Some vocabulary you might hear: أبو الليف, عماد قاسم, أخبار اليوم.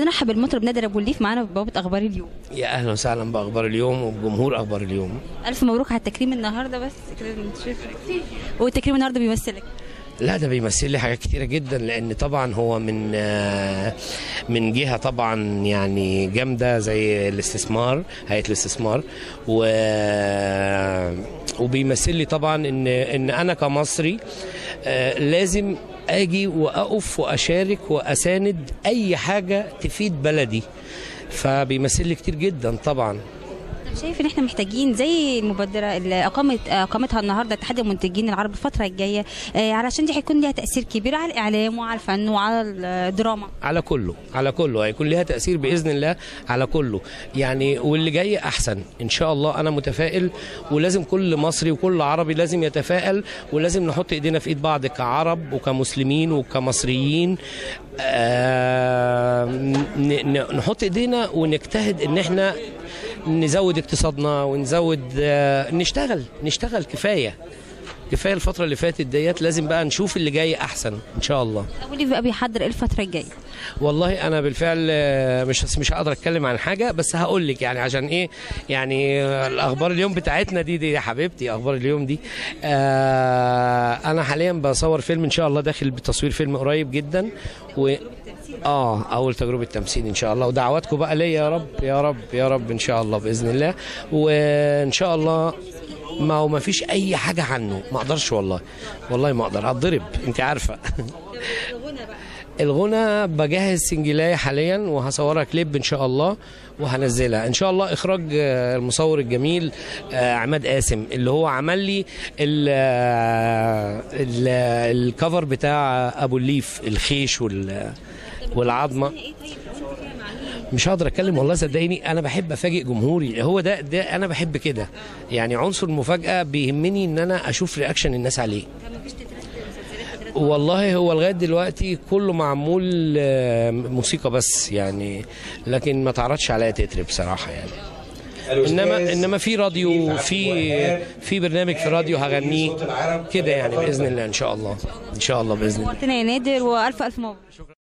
نرحب المطرب نادر أبو الليف معانا ببوابة أخبار اليوم. يا أهلا وسهلا بأخبار اليوم وبجمهور أخبار اليوم. ألف مبروك على التكريم النهارده. بس كده والتكريم النهارده بيمثلك؟ لا، ده بيمثل لي حاجات كتيرة جدا، لأن طبعا هو من جهة طبعا يعني جامدة زي الاستثمار، هيئة الاستثمار، وبيمثل لي طبعا إن أنا كمصري لازم اجي واقف واشارك واساند اي حاجه تفيد بلدي، فبيمثل لي كتير جدا طبعا. طب شايف ان احنا محتاجين زي المبادره اللي اقامتها النهارده اتحاد المنتجين العرب الفتره الجايه، علشان دي هيكون ليها تاثير كبير على الاعلام وعلى الفن وعلى الدراما، على كله هيكون ليها تاثير باذن الله على كله يعني، واللي جاي احسن ان شاء الله. انا متفائل، ولازم كل مصري وكل عربي لازم يتفائل، ولازم نحط ايدينا في ايد بعض كعرب وكمسلمين وكمصريين، نحط ايدينا ونجتهد ان احنا نزود اقتصادنا ونزود نشتغل كفايه الفتره اللي فاتت ديت، لازم بقى نشوف اللي جاي احسن ان شاء الله. أبو الليف بقى بيحضر ايه الفتره الجايه؟ والله انا بالفعل مش هقدر اتكلم عن حاجه، بس هقول لك يعني عشان ايه يعني الاخبار اليوم بتاعتنا دي يا حبيبتي. اخبار اليوم دي انا حاليا بصور فيلم ان شاء الله، داخل بتصوير فيلم قريب جدا، و اول تجربه تمثيل ان شاء الله، ودعواتكم بقى ليا يا رب يا رب يا رب ان شاء الله باذن الله. وان شاء الله ما فيش اي حاجه عنه، ما اقدرش والله ما اقدر، هتضرب انت عارفه. الغنى بجهز سنجلايه حاليا، وهصورها كليب ان شاء الله وهنزلها ان شاء الله، اخراج المصور الجميل عماد قاسم، اللي هو عمل لي الكفر بتاع ابو الليف الخيش والعظمه. مش هقدر اتكلم والله صدقيني، انا بحب افاجئ جمهوري، هو ده انا بحب كده يعني، عنصر المفاجاه بيهمني، ان انا اشوف رياكشن الناس عليه. والله هو لغايه دلوقتي كله معمول موسيقى بس يعني، لكن ما تعرضش عليا تتر بصراحه يعني، انما في راديو، في برنامج في راديو هغنيه كده يعني باذن الله ان شاء الله. ان شاء الله باذن الله. نورتنا يا نادر والف مبروك.